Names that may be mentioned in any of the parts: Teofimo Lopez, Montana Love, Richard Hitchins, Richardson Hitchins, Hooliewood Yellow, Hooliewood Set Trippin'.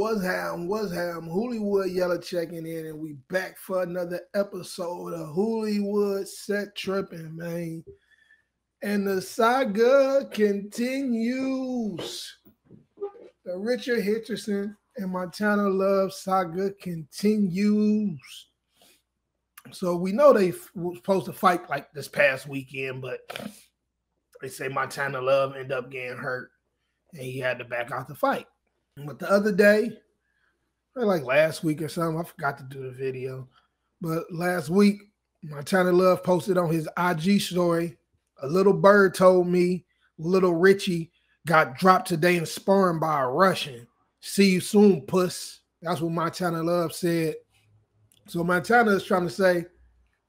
What's happening? Hooliewood Yellow checking in, and we back for another episode of Hooliewood Set Trippin', man. And the saga continues. The Richard Hitchins and Montana Love saga continues. So we know they were supposed to fight like this past weekend, but they say Montana Love ended up getting hurt, and he had to back out the fight. But the other day, or like last week or something, I forgot to do the video. But last week, Montana Love posted on his IG story, "A little bird told me little Richie got dropped today in sparring by a Russian. See you soon, puss." That's what Montana Love said. So Montana is trying to say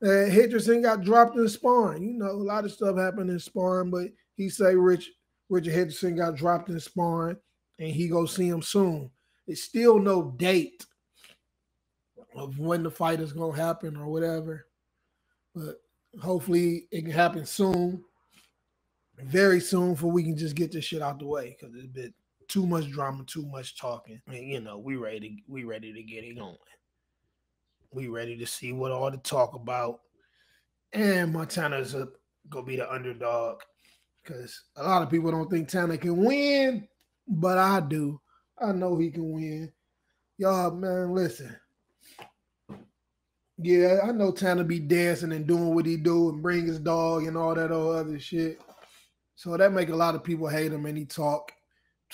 that Hitchins got dropped in sparring. You know, a lot of stuff happened in sparring, but he say Richard Hitchins got dropped in sparring, and he go see him soon. It's still no date of when the fight is gonna happen or whatever, but hopefully it can happen soon, very soon, for we can just get this shit out the way, because it's been too much drama, too much talking, and you know we ready to get it going. We ready to see what all the talk about. And Montana's going to be the underdog, because a lot of people don't think Tana can win, but I do. I know he can win. Y'all, man, listen. Yeah, I know Tana be dancing and doing what he do and bring his dog and all that old other shit. So that make a lot of people hate him, and he talk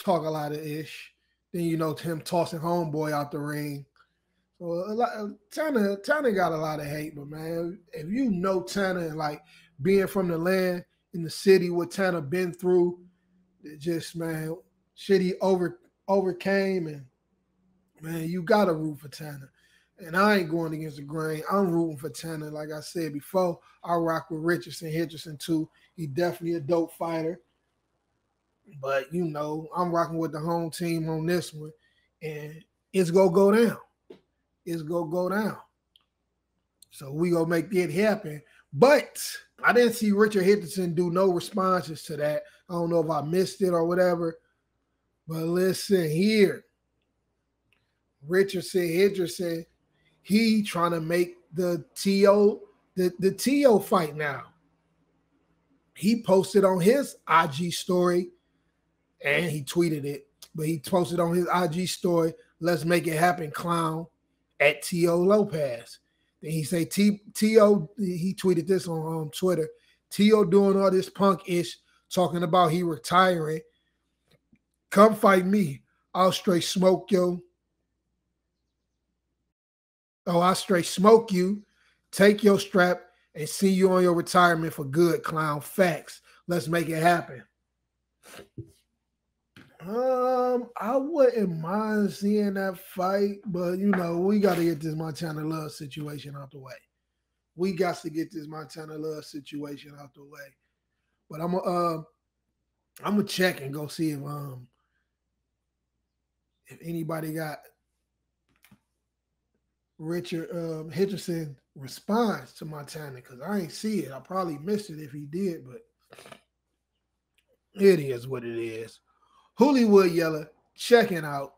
a lot of ish. Then you know him tossing homeboy out the ring. So Tana got a lot of hate, but man, if you know Tana and like being from the land in the city, what Tana been through, it just, man, shit he overcame, and man, you gotta root for Tana. And I ain't going against the grain. I'm rooting for Tana. Like I said before, I rock with Richardson too. He definitely a dope fighter, but you know I'm rocking with the home team on this one, and it's gonna go down. It's going to go down. So we going to make it happen. But I didn't see Richard Hitchins do no responses to that. I don't know if I missed it or whatever. But listen here. Richardson, he trying to make the TO fight now. He posted on his IG story, and he tweeted it, but he posted on his IG story, "Let's make it happen, clown," at Teofimo Lopez. Then he say, T.O., he tweeted this on Twitter, "T.O. doing all this punk-ish, talking about he retiring. Come fight me. I'll straight smoke you, take your strap, and see you on your retirement for good, clown. Facts. Let's make it happen." I wouldn't mind seeing that fight, but you know, we got to get this Montana Love situation out the way. But I'm gonna check and go see if anybody got Richard Hitchins response to Montana, because I ain't see it. I probably missed it if he did, but it is what it is. Hooliewood Yellow checking out.